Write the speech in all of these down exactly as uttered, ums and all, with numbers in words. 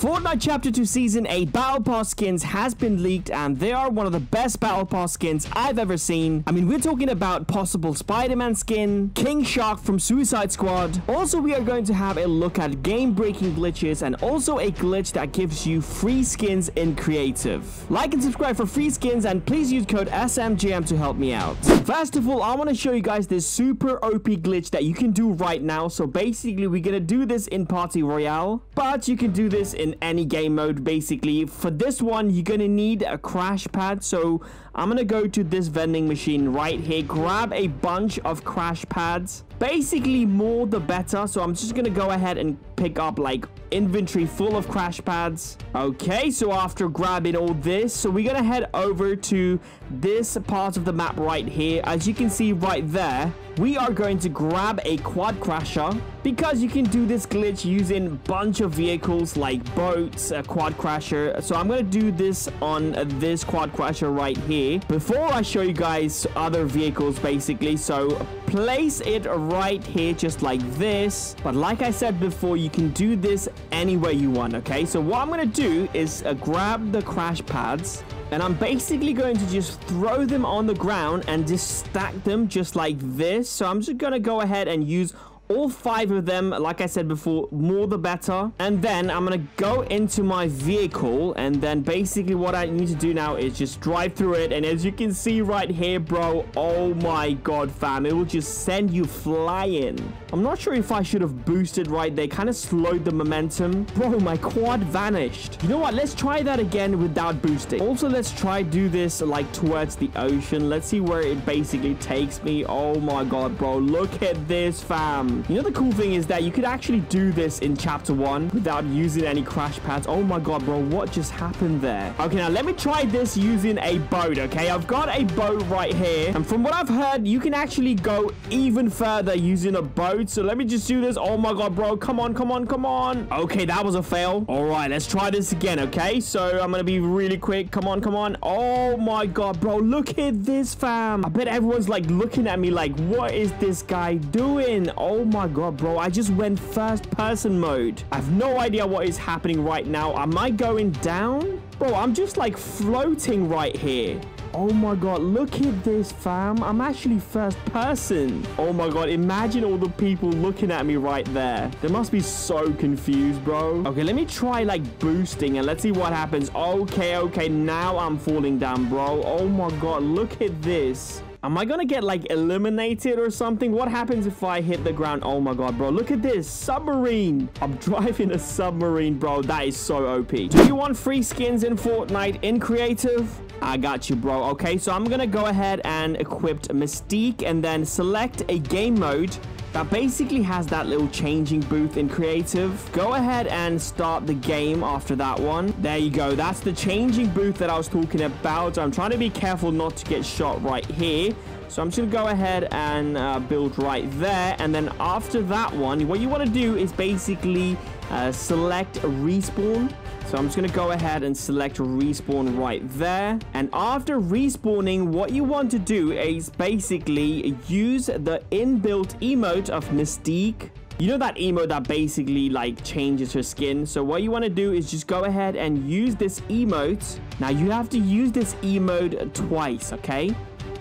Fortnite Chapter two Season eight Battle Pass skins has been leaked, and they are one of the best Battle Pass skins I've ever seen. I mean, we're talking about possible Spider-Man skin, King Shark from Suicide Squad. Also, we are going to have a look at game-breaking glitches and also a glitch that gives you free skins in creative. Like and subscribe for free skins, and please use code S M G M to help me out. First of all, I want to show you guys this super O P glitch that you can do right now. So basically, we're going to do this in Party Royale, but you can do this in any game mode. Basically, for this one you're gonna need a crash pad, so I'm gonna go to this vending machine right here, grab a bunch of crash pads. Basically, more the better, so I'm just gonna go ahead and pick up like inventory full of crash pads. Okay, so after grabbing all this, so we're gonna head over to this part of the map right here. As you can see right there, we are going to grab a quad crasher, because you can do this glitch using a bunch of vehicles like boats, a quad crasher. So I'm gonna do this on this quad crasher right here before I show you guys other vehicles. Basically, so place it right here just like this, but like I said before, you can do this any way you want. Okay, so what I'm gonna do is uh, grab the crash pads, and I'm basically going to just throw them on the ground and just stack them just like this. So I'm just gonna go ahead and use all five of them. Like I said before, more the better. And then I'm gonna go into my vehicle, and then basically what I need to do now is just drive through it. And as you can see right here, bro, oh my god, fam, it will just send you flying. I'm not sure if I should have boosted right there, kind of slowed the momentum. Bro, my quad vanished. You know what, let's try that again without boosting. Also, let's try do this like towards the ocean. Let's see where it basically takes me. Oh my god, bro, look at this, fam. You know, the cool thing is that you could actually do this in chapter one without using any crash pads. Oh my god, bro, what just happened there? Okay, now let me try this using a boat, okay? I've got a boat right here, and from what I've heard, you can actually go even further using a boat. So let me just do this. Oh my god, bro, come on, come on, come on. Okay, that was a fail. All right, let's try this again, okay? So I'm gonna be really quick. Come on, come on. Oh my god, bro, look at this, fam. I bet everyone's like looking at me like, what is this guy doing? Oh my Oh my god, bro, I just went first person mode. I have no idea what is happening right now. Am I going down? Bro, I'm just like floating right here. Oh my god, look at this, fam. I'm actually first person. Oh my god, imagine all the people looking at me right there. They must be so confused, bro. Okay, let me try like boosting and let's see what happens. Okay, okay, now I'm falling down, bro. Oh my god, look at this. Am I gonna get like eliminated or something? What happens if I hit the ground? Oh my god, bro, look at this submarine. I'm driving a submarine, bro. That is so O P. Do you want free skins in Fortnite in creative? I got you, bro. Okay, so I'm gonna go ahead and equip Mystique and then select a game mode that basically has that little changing booth in creative. Go ahead and start the game after that one. There you go. That's the changing booth that I was talking about. I'm trying to be careful not to get shot right here. So I'm just going to go ahead and uh, build right there. And then after that one, what you want to do is basically uh, select respawn. So I'm just going to go ahead and select respawn right there. And after respawning, what you want to do is basically use the inbuilt emote of Mystique. You know that emote that basically like changes her skin. So what you want to do is just go ahead and use this emote. Now you have to use this emote twice, okay?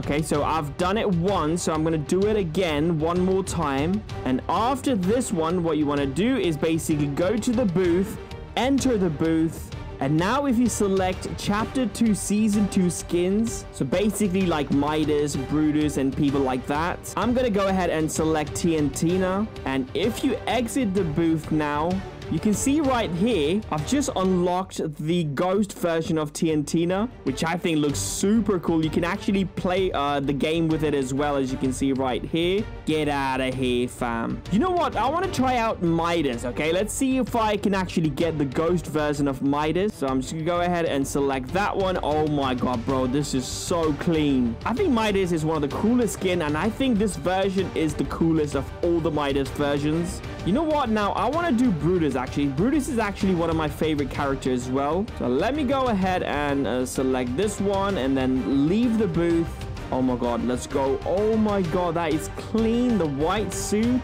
Okay, so I've done it once, so I'm going to do it again one more time. And after this one, what you want to do is basically go to the booth, enter the booth. And now if you select Chapter two Season two skins, so basically like Midas, Brutus, and people like that, I'm going to go ahead and select Tiantina. And if you exit the booth now, you can see right here, I've just unlocked the ghost version of Tiantina, which I think looks super cool. You can actually play uh, the game with it as well, as you can see right here. Get out of here, fam. You know what? I want to try out Midas, okay? Let's see if I can actually get the ghost version of Midas. So I'm just going to go ahead and select that one. Oh my god, bro. This is so clean. I think Midas is one of the coolest skins, and I think this version is the coolest of all the Midas versions. You know what? Now, I want to do Brutus. Actually, Brutus is actually one of my favorite characters as well. So let me go ahead and uh, select this one and then leave the booth. Oh my god, let's go. Oh my god, that is clean. The white suit.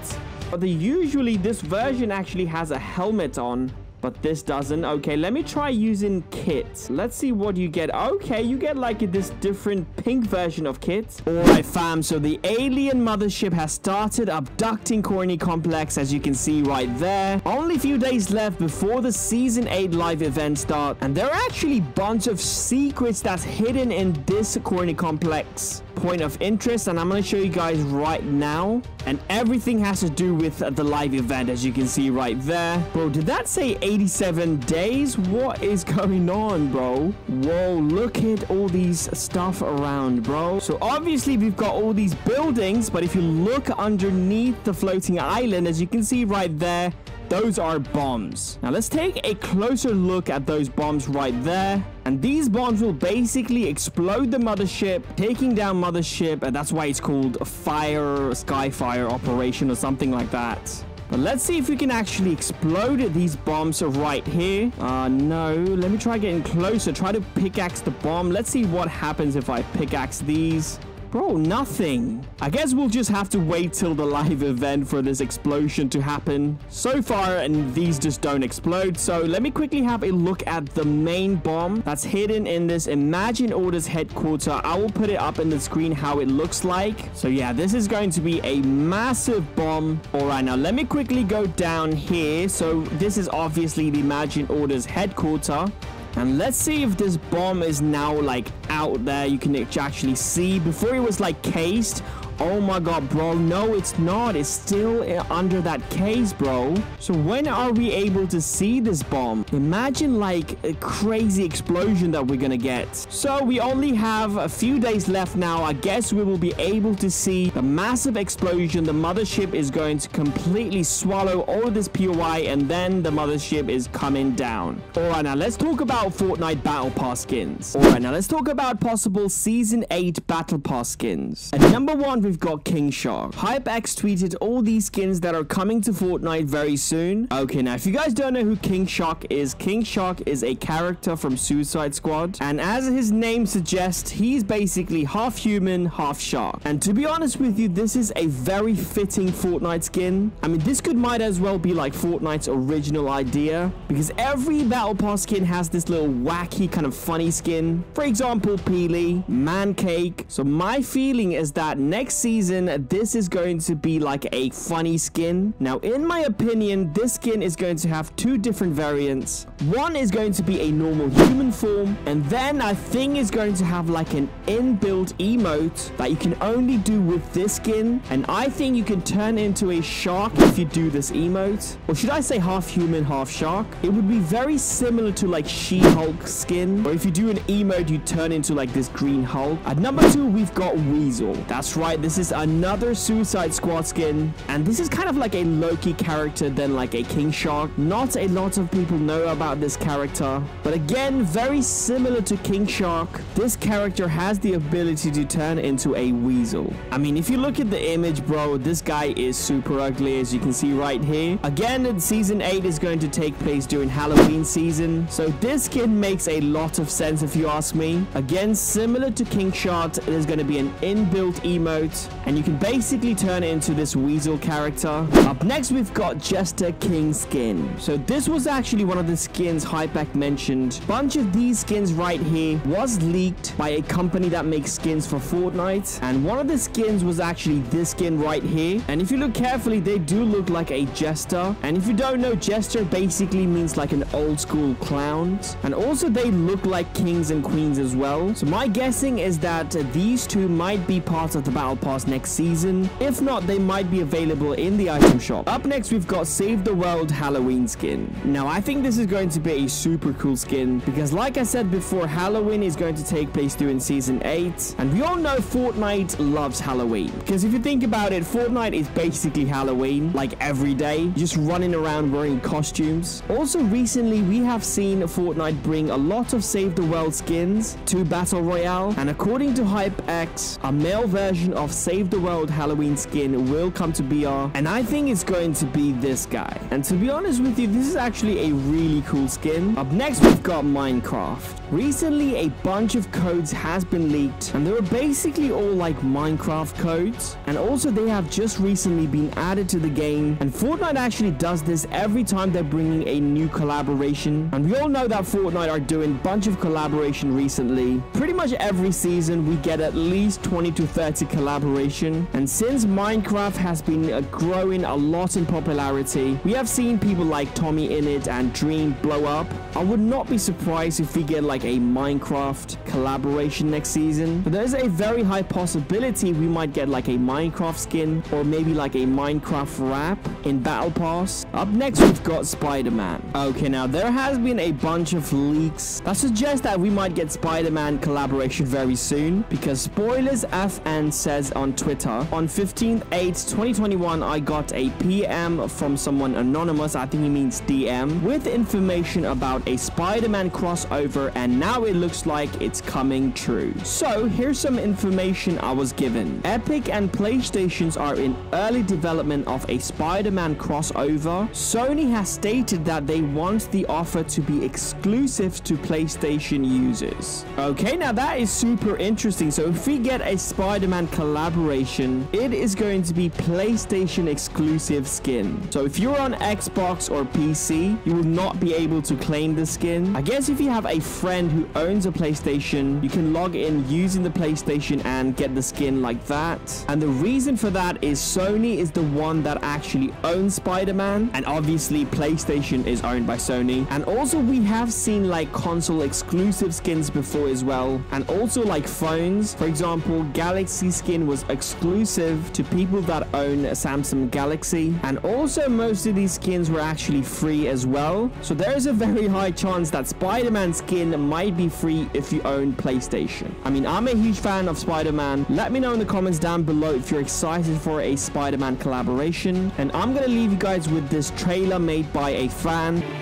But the, usually this version actually has a helmet on. but this doesn't. Okay, let me try using kit. Let's see what you get. Okay, you get like this different pink version of kit. All right, fam. So the alien mothership has started abducting Corny Complex, as you can see right there. Only a few days left before the season eight live event start. And there are actually a bunch of secrets that's hidden in this Corny Complex point of interest, and I'm going to show you guys right now. And everything has to do with the live event, as you can see right there. Bro, did that say eighty-seven days? What is going on, bro? Whoa, look at all these stuff around, bro. So obviously we've got all these buildings, but if you look underneath the floating island, as you can see right there, those are bombs. Now let's take a closer look at those bombs right there. And these bombs will basically explode the mothership, taking down mothership, and that's why it's called Fire Skyfire Operation or something like that. But let's see if we can actually explode these bombs right here. Uh, no. Let me try getting closer. Try to pickaxe the bomb. Let's see what happens if I pickaxe these. Bro, nothing. I guess we'll just have to wait till the live event for this explosion to happen. So far, and these just don't explode. So let me quickly have a look at the main bomb that's hidden in this Imagine Orders headquarters. I will put it up in the screen how it looks like. So yeah, this is going to be a massive bomb. All right, now let me quickly go down here. So this is obviously the Imagine Orders headquarters. And let's see if this bomb is now like out there. You can actually see before it was like cased. Oh my god, bro. No, it's not. It's still under that case, bro. So when are we able to see this bomb? Imagine like a crazy explosion that we're gonna get. So we only have a few days left now. I guess we will be able to see the massive explosion. The mothership is going to completely swallow all of this P O I, and then the mothership is coming down. All right, now let's talk about Fortnite Battle Pass skins. All right, now let's talk about possible Season eight Battle Pass skins. At number one, we've got King Shark. Hypex tweeted all these skins that are coming to Fortnite very soon. Okay, now if you guys don't know who King Shark is, King Shark is a character from Suicide Squad. And as his name suggests, he's basically half human, half shark. And to be honest with you, this is a very fitting Fortnite skin. I mean, this could might as well be like Fortnite's original idea, because every Battle Pass skin has this little wacky kind of funny skin. For example, Peely, Man Cake. So my feeling is that next season, this is going to be like a funny skin. Now, in my opinion, this skin is going to have two different variants. One is going to be a normal human form, and then I think it's going to have like an inbuilt emote that you can only do with this skin. And I think you can turn into a shark if you do this emote, or should I say half human, half shark. It would be very similar to like She-Hulk skin, or if you do an emote, you turn into like this green Hulk. At number two, we've got Weasel. That's right, this This is another Suicide Squad skin, and this is kind of like a Loki character than like a King Shark. Not a lot of people know about this character, but again, very similar to King Shark, this character has the ability to turn into a weasel. I mean, if you look at the image, bro, this guy is super ugly, as you can see right here. Again, season eight is going to take place during Halloween season, so this skin makes a lot of sense if you ask me. Again, similar to King Shark, there's going to be an inbuilt emote, and you can basically turn into this weasel character. Up next, we've got Jester King skin. So this was actually one of the skins Hypex mentioned. Bunch of these skins right here was leaked by a company that makes skins for Fortnite, and one of the skins was actually this skin right here. And if you look carefully, they do look like a jester. And if you don't know, jester basically means like an old school clown, and also they look like kings and queens as well. So my guessing is that these two might be part of the Battle Pass next season. If not, they might be available in the item shop. Up next, we've got Save the World Halloween skin. Now, I think this is going to be a super cool skin, because like I said before, Halloween is going to take place during season eight, and we all know Fortnite loves Halloween, because if you think about it, Fortnite is basically Halloween, like every day, just running around wearing costumes. Also, recently, we have seen Fortnite bring a lot of Save the World skins to Battle Royale, and according to Hypex, a male version of of Save the World Halloween skin will come to B R, and I think it's going to be this guy. And to be honest with you, this is actually a really cool skin. Up next, we've got Minecraft. Recently, a bunch of codes has been leaked, and they were basically all like Minecraft codes, and also they have just recently been added to the game. And Fortnite actually does this every time they're bringing a new collaboration, and we all know that Fortnite are doing a bunch of collaboration recently. Pretty much every season we get at least twenty to thirty collaboration, and since Minecraft has been uh, growing a lot in popularity, we have seen people like Tommy Innit and Dream blow up. I would not be surprised if we get like a Minecraft collaboration next season, but there's a very high possibility we might get like a Minecraft skin or maybe like a Minecraft wrap in Battle Pass. Up next, we've got Spider-Man. Okay, now there has been a bunch of leaks that suggest that we might get Spider-Man collaboration very soon, because spoilers F N says on Twitter on fifteenth eighth twenty twenty-one, I got a P M from someone anonymous, I think he means D M, with information about a Spider-Man crossover, and now it looks like it's coming true. So here's some information I was given. Epic and PlayStation are in early development of a Spider-Man crossover. Sony has stated that they want the offer to be exclusive to PlayStation users. Okay, now that is super interesting. So if we get a Spider-Man collaboration, it is going to be PlayStation exclusive skin. So if you're on Xbox or P C, you will not be able to claim the skin. I guess if you have a friend who owns a PlayStation, you can log in using the PlayStation and get the skin like that. And the reason for that is Sony is the one that actually owns Spider-Man, and obviously PlayStation is owned by Sony. And also we have seen like console exclusive skins before as well, and also like phones. For example, Galaxy skin was exclusive to people that own a Samsung Galaxy, and also most of these skins were actually free as well. So there is a very high chance that Spider-Man skin might be free if you own PlayStation. I mean, I'm a huge fan of Spider-Man. Let me know in the comments down below if you're excited for a Spider-Man collaboration, and I'm gonna leave you guys with this trailer made by a fan.